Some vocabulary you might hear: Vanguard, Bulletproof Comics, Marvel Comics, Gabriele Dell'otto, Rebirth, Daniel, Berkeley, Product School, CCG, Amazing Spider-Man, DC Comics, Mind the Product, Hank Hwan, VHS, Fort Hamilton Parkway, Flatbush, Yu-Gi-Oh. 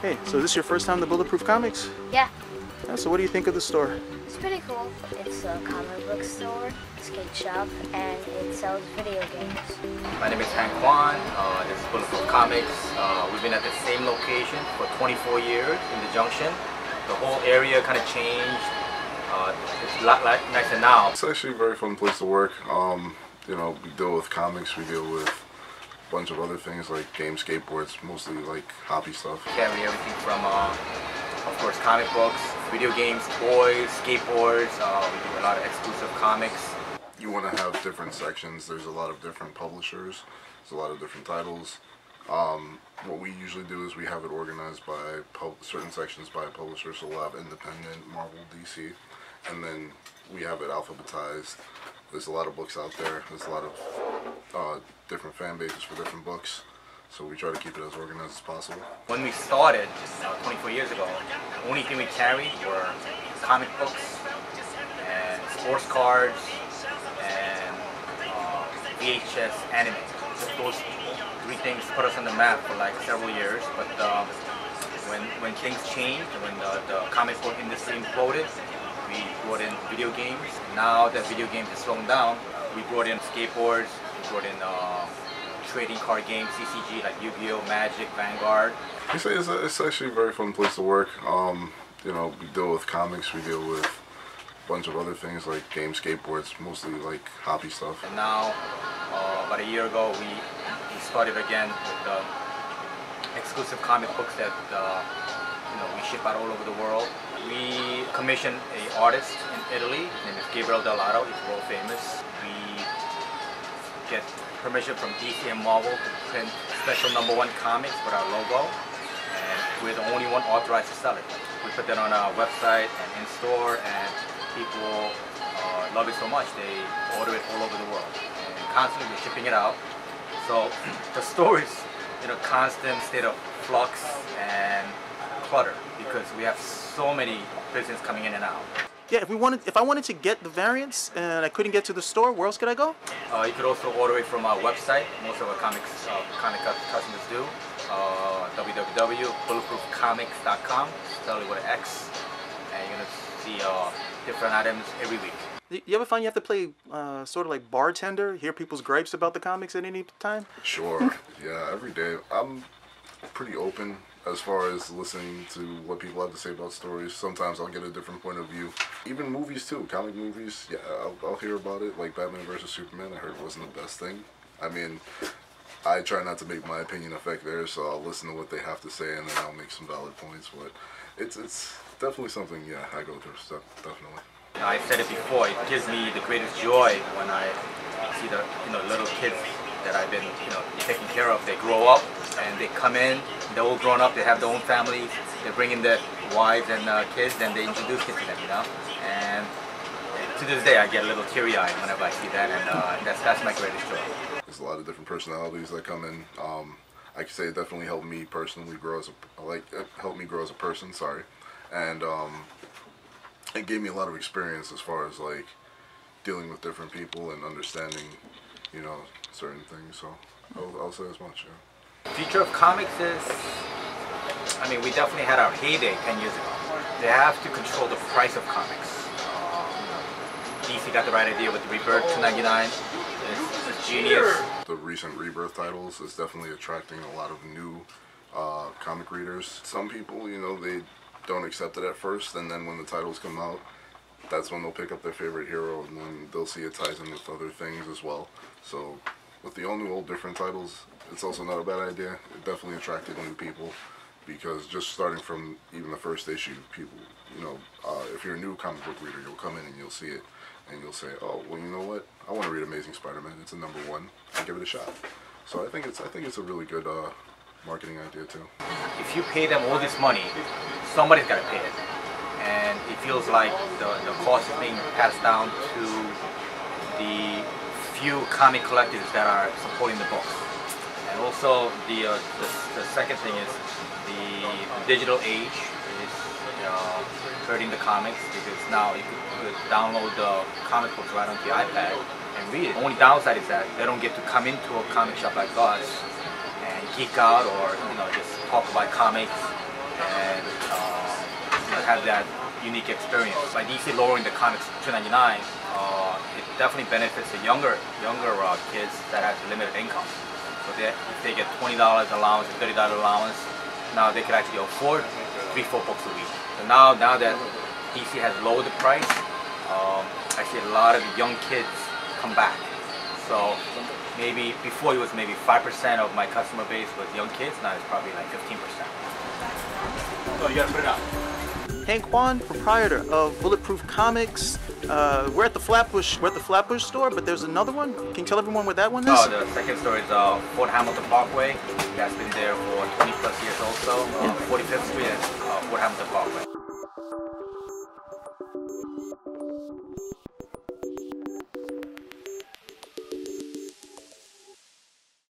Hey, so is this your first time to Bulletproof Comics? Yeah. So what do you think of the store? It's pretty cool. It's a comic book store, skate shop, and it sells video games. My name is Hank Hwan. This is Bulletproof Comics. We've been at the same location for 24 years in the Junction. The whole area kind of changed. It's a lot nicer now. It's actually a very fun place to work. You know, we deal with comics, we deal with a bunch of other things like game skateboards, mostly like hobby stuff. Carry everything from of course, comic books, video games, toys, skateboards. We do a lot of exclusive comics. You want to have different sections. There's a lot of different publishers. There's a lot of different titles. What we usually do is we have it organized by certain sections by a publisher. So we'll have independent, Marvel, DC, and then we have it alphabetized. There's a lot of books out there. There's a lot of different fan bases for different books. So we try to keep it as organized as possible. When we started, 24 years ago, the only thing we carried were comic books, and sports cards, and VHS anime. Those three things put us on the map for like several years, but when things changed, when the comic book industry imploded, we brought in video games. Now that video games is slowing down, we brought in skateboards, we brought in trading card games, CCG, like Yu-Gi-Oh, Magic, Vanguard. It's actually a very fun place to work. You know, we deal with comics, we deal with a bunch of other things like game skateboards, mostly like hobby stuff. And now, about a year ago, we started again with the exclusive comic books that you know, we ship out all over the world. We commissioned an artist in Italy. His name is Gabriele Dell'otto. He's world famous. We get permission from DC and Marvel to print special #1 comics with our logo, and we're the only one authorized to sell it. We put that on our website and in store, and people love it so much they order it all over the world, and constantly we're shipping it out. So the store is in a constant state of flux and clutter because we have so many business coming in and out. Yeah, if I wanted to get the variants and I couldn't get to the store, where else could I go? You could also order it from our website. Most of our comic customers do. www.bulletproofcomics.com. Spell it with an X, and you're gonna see different items every week. You ever find you have to play sort of like bartender, hear people's gripes about the comics at any time? Sure. Yeah, every day. I'm pretty open as far as listening to what people have to say about stories. Sometimes I'll get a different point of view. Even movies too, comic movies, yeah, I'll hear about it. Like Batman vs. Superman, I heard wasn't the best thing. I mean, I try not to make my opinion affect theirs, so I'll listen to what they have to say and then I'll make some valid points, but it's definitely something, yeah, I go through stuff, definitely. I said it before, it gives me the greatest joy when I see the little kids that I've been taking care of. They grow up and they come in, they're all grown up, they have their own families, they bring in their wives and kids, and they introduce kids to them, And to this day I get a little teary-eyed whenever I see that, and that's my greatest joy. There's a lot of different personalities that come in. I can say it definitely helped me personally grow as a, helped me grow as a person, sorry. And it gave me a lot of experience as far as like dealing with different people and understanding certain things, so I'll say as much, yeah. The future of comics is, I mean, we definitely had our heyday 10 years ago. They have to control the price of comics. DC got the right idea with Rebirth, $2.99. It's genius. The recent Rebirth titles is definitely attracting a lot of new comic readers. Some people, they don't accept it at first, and then when the titles come out, that's when they'll pick up their favorite hero, and then they'll see it ties in with other things as well. So with the all new, all different titles, it's also not a bad idea. It definitely attracted new people, because just starting from even the first issue, people, if you're a new comic book reader, you'll come in and you'll see it, and you'll say, oh, well, you know what? I want to read Amazing Spider-Man. It's a #1. I'll give it a shot. So I think it's a really good marketing idea too. If you pay them all this money, somebody's got to pay it. And it feels like the cost is being passed down to the few comic collectors that are supporting the books. And also also the second thing is the digital age is hurting the comics, because now you could download the comic books right on the iPad and read it. The only downside is that they don't get to come into a comic shop like us and geek out, or just talk about comics and have that unique experience. By DC lowering the comics to $2.99, it definitely benefits the younger kids that have limited income. So if they get $20 allowance or $30 allowance, now they can actually afford 3-4 books a week. So now that DC has lowered the price, I see a lot of young kids come back. So maybe before it was maybe 5% of my customer base was young kids, now it's probably like 15%. So you gotta put it out. Hank Hwan, proprietor of Bulletproof Comics. We're at the Flatbush. We're at the Flatbush store, but there's another one. Can you tell everyone where that one is? Oh, the second store is Fort Hamilton Parkway. That's been there for 20+ years also. 45th Street and Fort Hamilton Parkway.